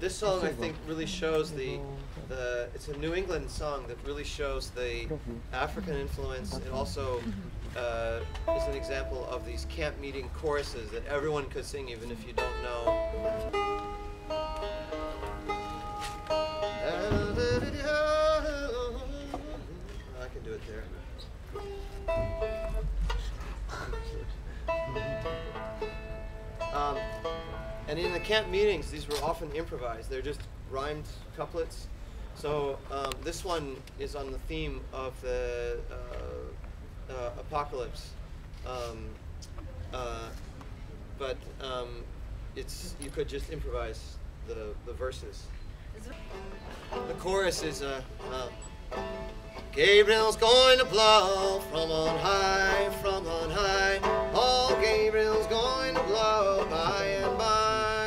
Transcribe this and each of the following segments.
This song, I think, really shows the it's a New England song that really shows the African influence. It also is an example of these camp meeting choruses that everyone could sing, even if you don't know. I can do it there. And in the camp meetings, these were often improvised. They're just rhymed couplets. So this one is on the theme of the apocalypse, but it's you could just improvise the verses. The chorus is Gabriel's going to blow from on high, from on high. Oh, Gabriel's going to blow by and by.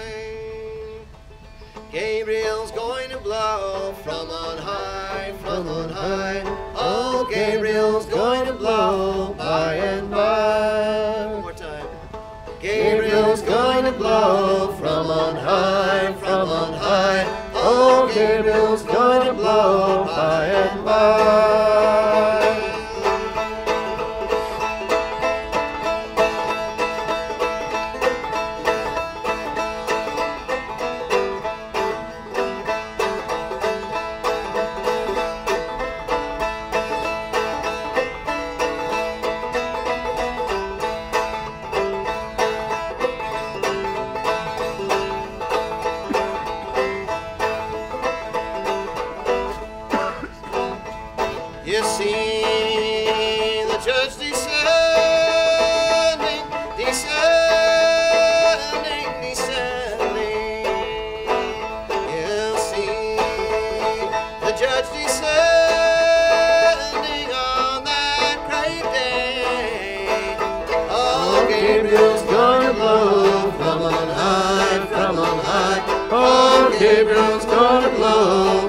Gabriel's going to blow from on high, from on high. Oh, Gabriel's going to blow by and by. One more time. Gabriel's going to blow from on high, from on high. Oh, Gabriel's going to blow by and by. Gabriel's gonna blow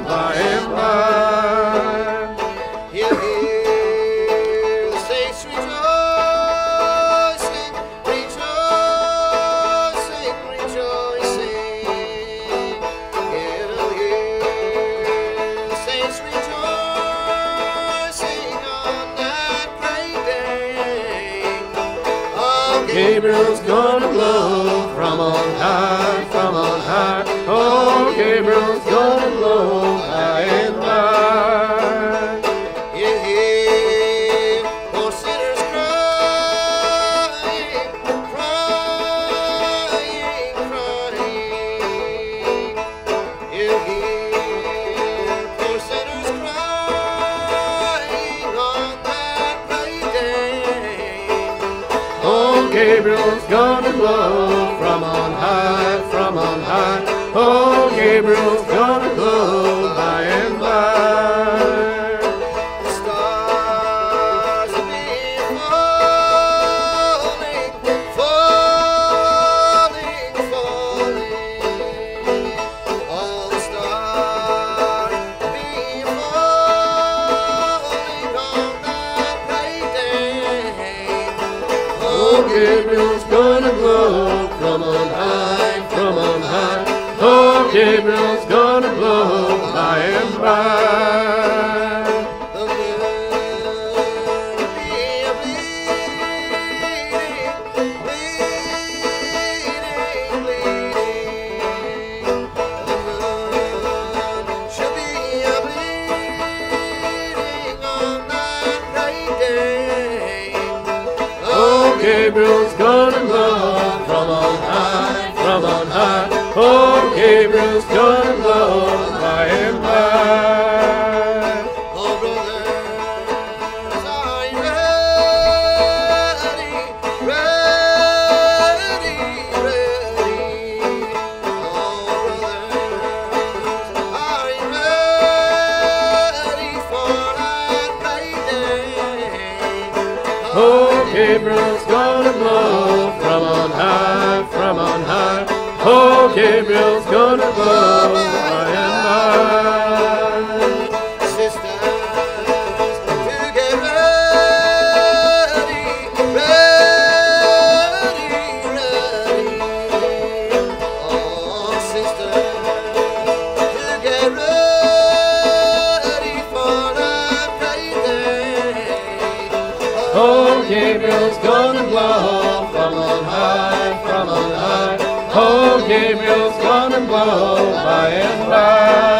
by and by. He'll hear the saints rejoicing, rejoicing, rejoicing. He'll hear the saints rejoicing on that great day. Oh, Gabriel's gonna blow from on high, from on high. Oh, Gabriel's gonna blow by and by. You hear those sinners crying, crying, crying. You hear those sinners crying on that great day. Oh, Gabriel's gonna blow from on high, from on high. Oh, Gabriel's gonna blow by and by. The stars will be falling, falling, falling. All the stars will be falling on that great day. Oh, Gabriel's gonna blow from on high, from on high. Oh, Gabriel's gonna blow by and by. The moon will be a-bleeding, bleeding, bleeding. The moon should be a-bleeding on that great day. Oh, Gabriel's gonna blow from on high, from on high. Oh, Gabriel's gonna blow by and by. Oh, brothers, are you ready? Ready, ready. Oh, brothers, are you ready for that great day? Oh, Gabriel's gonna blow from on high, from on high. Oh, Gabriel's gonna blow by and by. Sisters, to get ready, ready, ready. Oh, sisters. Gabriel's golden glow from on high, from on high. Oh, Gabriel's golden glow by and by.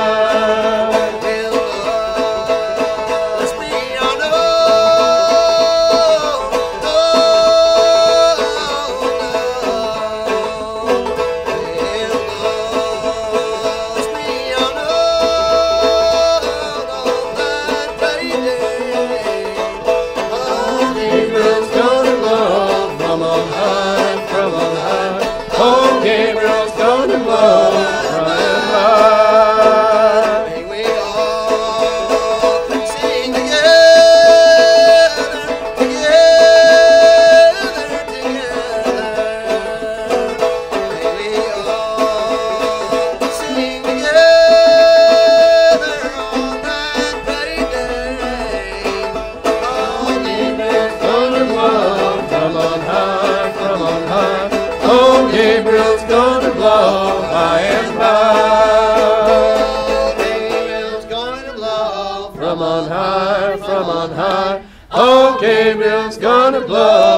From on high, from on high, oh, Gabriel's gonna blow.